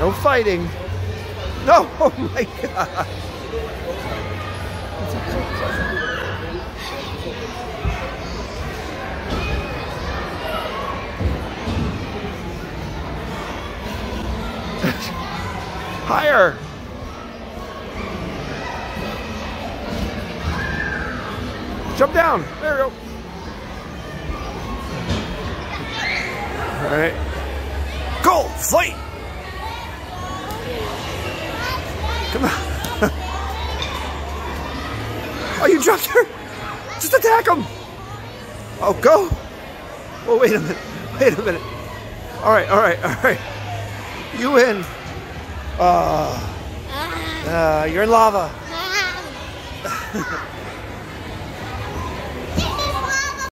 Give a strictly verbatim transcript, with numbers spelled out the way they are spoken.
No fighting. No, oh my God. Higher. Jump down. There you go. All right. Go, fight. Come on. Oh, you dropped her. Just attack him. Oh, go. Well, wait a minute. Wait a minute. All right, all right, all right. You win. Uh, uh, you're in lava.